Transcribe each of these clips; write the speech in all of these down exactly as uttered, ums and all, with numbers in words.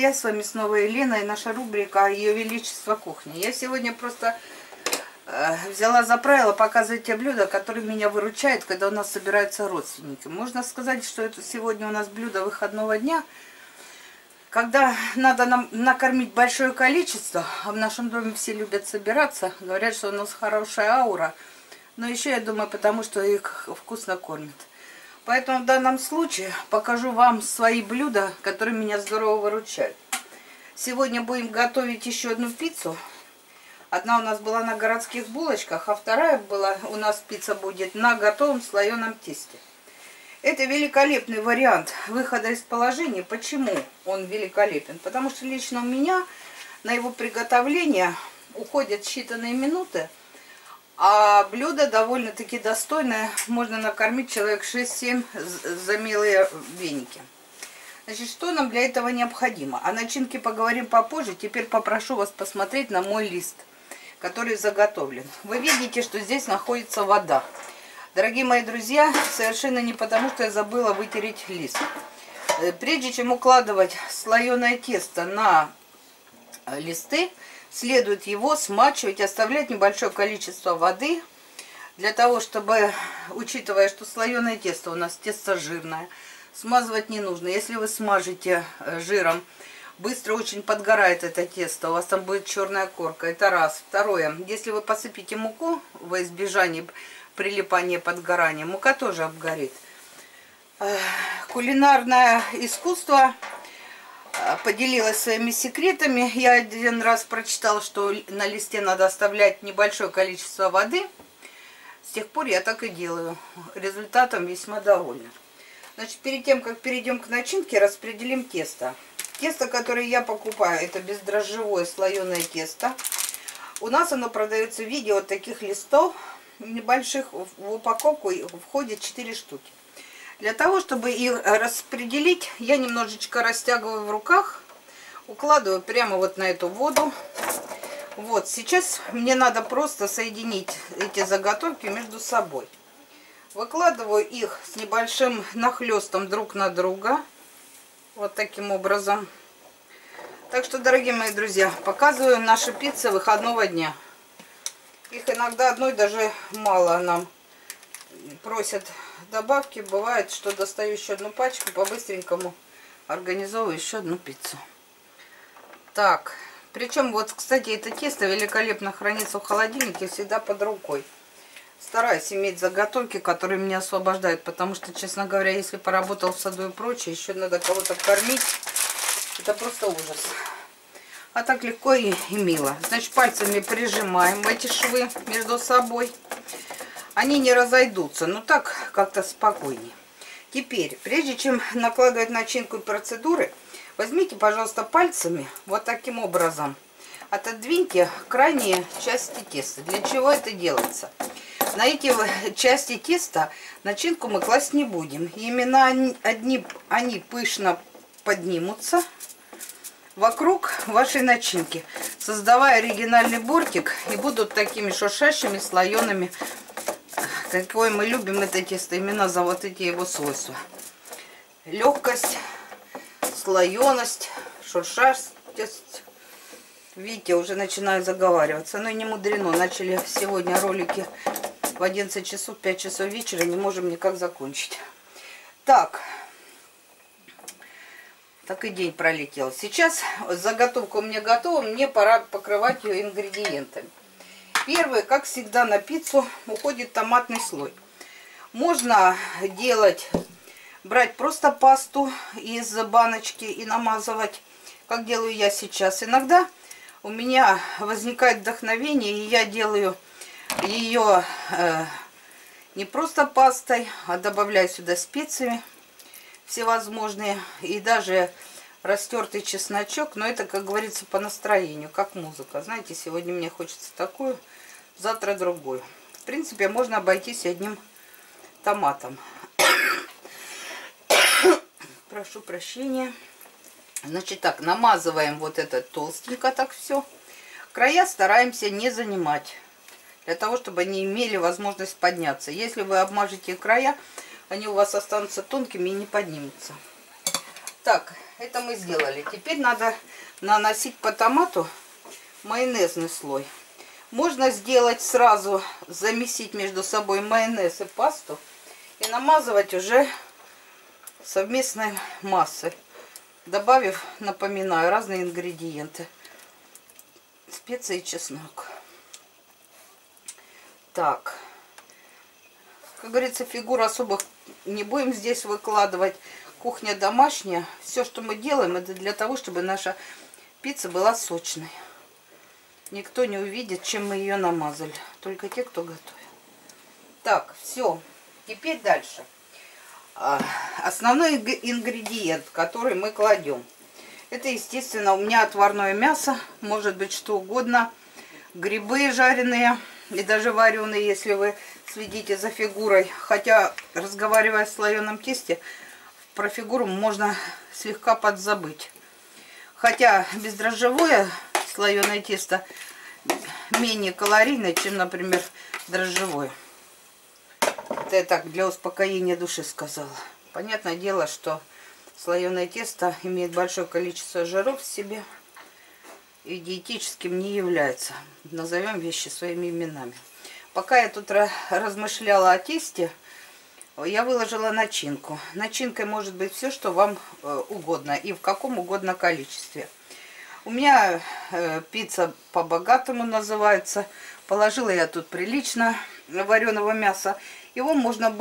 друзья, с вами снова Елена и наша рубрика «Ее Величество кухни». Я сегодня просто э, взяла за правило показывать те блюда, которые меня выручают, когда у нас собираются родственники. Можно сказать, что это сегодня у нас блюдо выходного дня, когда надо нам накормить большое количество, а в нашем доме все любят собираться, говорят, что у нас хорошая аура, но еще, я думаю, потому что их вкусно кормят. Поэтому в данном случае покажу вам свои блюда, которые меня здорово выручают. Сегодня будем готовить еще одну пиццу. Одна у нас была на городских булочках, а вторая была у нас пицца будет на готовом слоеном тесте. Это великолепный вариант выхода из положения. Почему он великолепен? Потому что лично у меня на его приготовление уходят считанные минуты. А блюдо довольно-таки достойное. Можно накормить человек шесть-семь за милые веники. Значит, что нам для этого необходимо? О начинке поговорим попозже. Теперь попрошу вас посмотреть на мой лист, который заготовлен. Вы видите, что здесь находится вода. Дорогие мои друзья, совершенно не потому, что я забыла вытереть лист. Прежде чем укладывать слоеное тесто на листы, следует его смачивать, оставлять небольшое количество воды, для того, чтобы, учитывая, что слоеное тесто у нас тесто жирное, смазывать не нужно. Если вы смажете жиром, быстро очень подгорает это тесто, у вас там будет черная корка. Это раз. Второе, если вы посыпите муку во избежание прилипания подгорания, мука тоже обгорит. Кулинарное искусство поделилась своими секретами. Я один раз прочитала, что на листе надо оставлять небольшое количество воды. С тех пор я так и делаю. Результатом весьма довольна. Значит, перед тем, как перейдем к начинке, распределим тесто. Тесто, которое я покупаю, это бездрожжевое слоеное тесто. У нас оно продается в виде вот таких листов небольших. В упаковку входит четыре штуки. Для того, чтобы их распределить, я немножечко растягиваю в руках, укладываю прямо вот на эту воду. Вот, сейчас мне надо просто соединить эти заготовки между собой. Выкладываю их с небольшим нахлестом друг на друга. Вот таким образом. Так что, дорогие мои друзья, показываю наши пиццы выходного дня. Их иногда одной даже мало нам просят добавки. Бывает, что достаю еще одну пачку, по-быстренькому организовываю еще одну пиццу. Так, причем вот, кстати, это тесто великолепно хранится в холодильнике, всегда под рукой. Стараюсь иметь заготовки, которые меня освобождают, потому что, честно говоря, если поработал в саду и прочее, еще надо кого-то кормить, это просто ужас. А так легко и, и мило. Значит, пальцами прижимаем эти швы между собой. Они не разойдутся, но так как-то спокойнее. Теперь, прежде чем накладывать начинку и процедуры, возьмите, пожалуйста, пальцами вот таким образом. Отодвиньте крайние части теста. Для чего это делается? На эти части теста начинку мы класть не будем. Именно они, одни, они пышно поднимутся вокруг вашей начинки, создавая оригинальный бортик, и будут такими шуршащими слоеными, какой мы любим это тесто именно за вот эти его свойства. Легкость, слоеность, шуршастость. Видите, уже начинаю заговариваться. Но не мудрено. Начали сегодня ролики в одиннадцать часов, пять часов вечера. Не можем никак закончить. Так. Так и день пролетел. Сейчас заготовка у меня готова. Мне пора покрывать ее ингредиентами. Первое, как всегда, на пиццу уходит томатный слой. Можно делать, брать просто пасту из баночки и намазывать, как делаю я сейчас. Иногда у меня возникает вдохновение, и я делаю ее э, не просто пастой, а добавляю сюда специи всевозможные и даже растертый чесночок. Но это, как говорится, по настроению, как музыка. Знаете, сегодня мне хочется такую, завтра другую. В принципе, можно обойтись одним томатом. Прошу прощения. Значит так, намазываем вот это толстенько так все. Края стараемся не занимать, для того, чтобы они имели возможность подняться. Если вы обмажете края, они у вас останутся тонкими и не поднимутся. Так, Это мы сделали. Теперь надо наносить по томату майонезный слой. Можно сделать сразу, замесить между собой майонез и пасту и намазывать уже совместной массой, добавив, напоминаю, разные ингредиенты. Специи и чеснок. Так. Как говорится, фигур особых не будем здесь выкладывать. Кухня домашняя. Все, что мы делаем, это для того, чтобы наша пицца была сочной. Никто не увидит, чем мы ее намазали. Только те, кто готовил. Так, все. Теперь дальше. Основной ингредиент, который мы кладем. Это, естественно, у меня отварное мясо. Может быть, что угодно. Грибы жареные. И даже вареные, если вы следите за фигурой. Хотя, разговаривая о слоеном тесте, про фигуру можно слегка подзабыть. Хотя бездрожжевое слоеное тесто менее калорийное, чем, например, дрожжевое. Это я так для успокоения души сказала. Понятное дело, что слоеное тесто имеет большое количество жиров в себе и диетическим не является. Назовем вещи своими именами. Пока я тут размышляла о тесте, я выложила начинку. Начинкой может быть все, что вам угодно и в каком угодно количестве. У меня э, пицца по-богатому называется. Положила я тут прилично вареного мяса. Его можно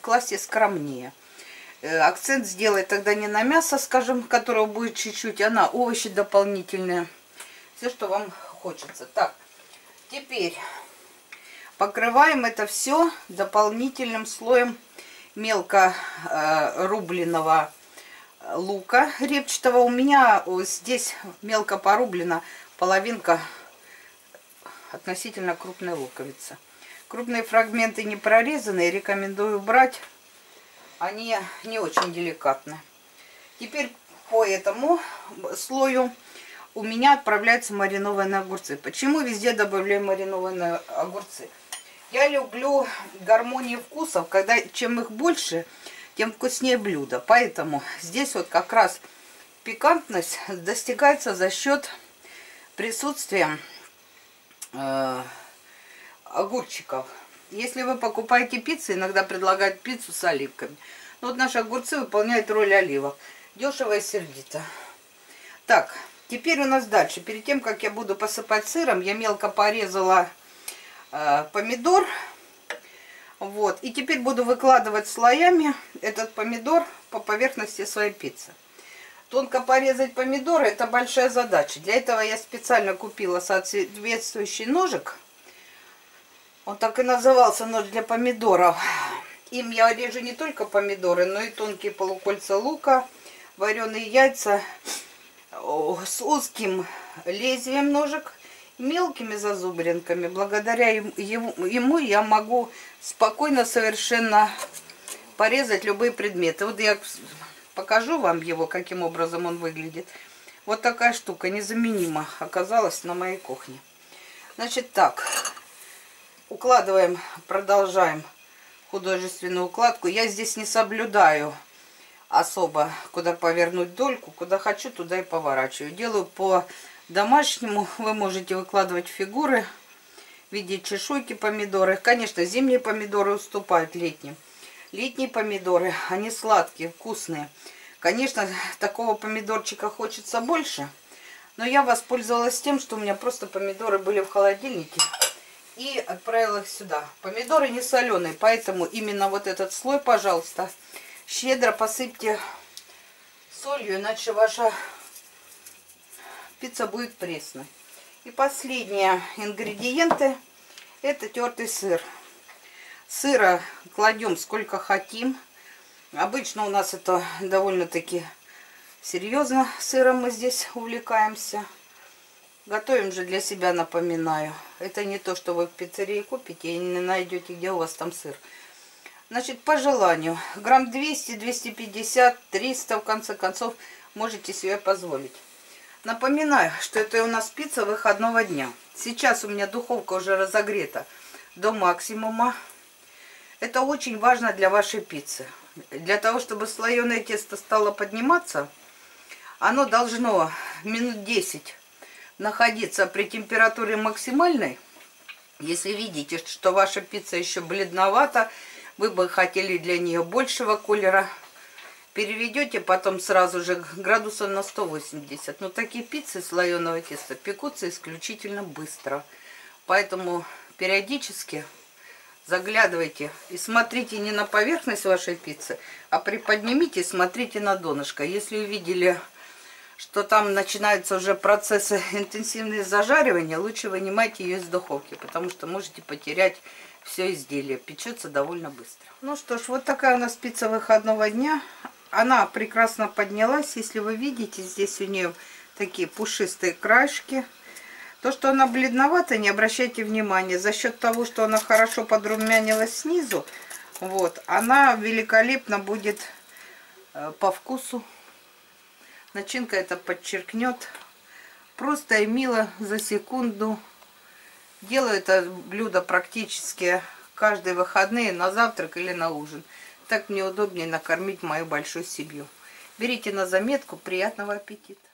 класть и скромнее. Э, акцент сделай тогда не на мясо, скажем, которого будет чуть-чуть, а на овощи дополнительные. Все, что вам хочется. Так, теперь покрываем это все дополнительным слоем мелко э, рубленого лука репчатого. У меня здесь мелко порублена половинка относительно крупной луковицы. Крупные фрагменты не прорезанные, рекомендую брать. Они не очень деликатны. Теперь по этому слою у меня отправляются маринованные огурцы. Почему везде добавляю маринованные огурцы? Я люблю гармонии вкусов, когда чем их больше, тем вкуснее блюдо. Поэтому здесь вот как раз пикантность достигается за счет присутствия э, огурчиков. Если вы покупаете пиццу, иногда предлагают пиццу с оливками. Но вот наши огурцы выполняют роль оливок. Дешево и сердито. Так, теперь у нас дальше. Перед тем, как я буду посыпать сыром, я мелко порезала э, помидор. Вот. И теперь буду выкладывать слоями этот помидор по поверхности своей пиццы. Тонко порезать помидоры – это большая задача. Для этого я специально купила соответствующий ножик. Он так и назывался, нож для помидоров. Им я режу не только помидоры, но и тонкие полукольца лука, вареные яйца с узким лезвием ножек. Мелкими зазубринками. Благодаря ему я могу спокойно совершенно порезать любые предметы. Вот я покажу вам его, каким образом он выглядит. Вот такая штука незаменима оказалась на моей кухне. Значит так, укладываем, продолжаем художественную укладку. Я здесь не соблюдаю особо, куда повернуть дольку. Куда хочу, туда и поворачиваю. Делаю по домашнему. Вы можете выкладывать фигуры в виде чешуйки помидоры. Конечно, зимние помидоры уступают летним. Летние помидоры, они сладкие, вкусные. Конечно, такого помидорчика хочется больше. Но я воспользовалась тем, что у меня просто помидоры были в холодильнике. И отправила их сюда. Помидоры не соленые, поэтому именно вот этот слой, пожалуйста, щедро посыпьте солью, иначе ваша пицца будет пресной. И последние ингредиенты. Это тертый сыр. Сыра кладем сколько хотим. Обычно у нас это довольно-таки серьезно. Сыром мы здесь увлекаемся. Готовим же для себя, напоминаю. Это не то, что вы в пиццерии купите и не найдете, где у вас там сыр. Значит, по желанию. Грамм двести, двести пятьдесят, триста, в конце концов, можете себе позволить. Напоминаю, что это у нас пицца выходного дня. Сейчас у меня духовка уже разогрета до максимума. Это очень важно для вашей пиццы. Для того, чтобы слоеное тесто стало подниматься, Оно должно минут десять находиться при температуре максимальной. Если видите, что ваша пицца еще бледновата, вы бы хотели для нее большего колера, переведете потом сразу же градусов на сто восемьдесят. Но такие пиццы слоеного теста пекутся исключительно быстро. Поэтому периодически заглядывайте и смотрите не на поверхность вашей пиццы, а приподнимите и смотрите на донышко. Если увидели, что там начинаются уже процессы интенсивные зажаривания, лучше вынимайте ее из духовки, потому что можете потерять все изделие. Печется довольно быстро. Ну что ж, вот такая у нас пицца выходного дня. Она прекрасно поднялась. Если вы видите, здесь у нее такие пушистые краешки. То, что она бледновата, не обращайте внимания. За счет того, что она хорошо подрумянилась снизу, вот, она великолепно будет по вкусу. Начинка это подчеркнет. Просто и мило за секунду. Делаю это блюдо практически каждые выходные на завтрак или на ужин. Так мне удобнее накормить мою большую семью. Берите на заметку. Приятного аппетита!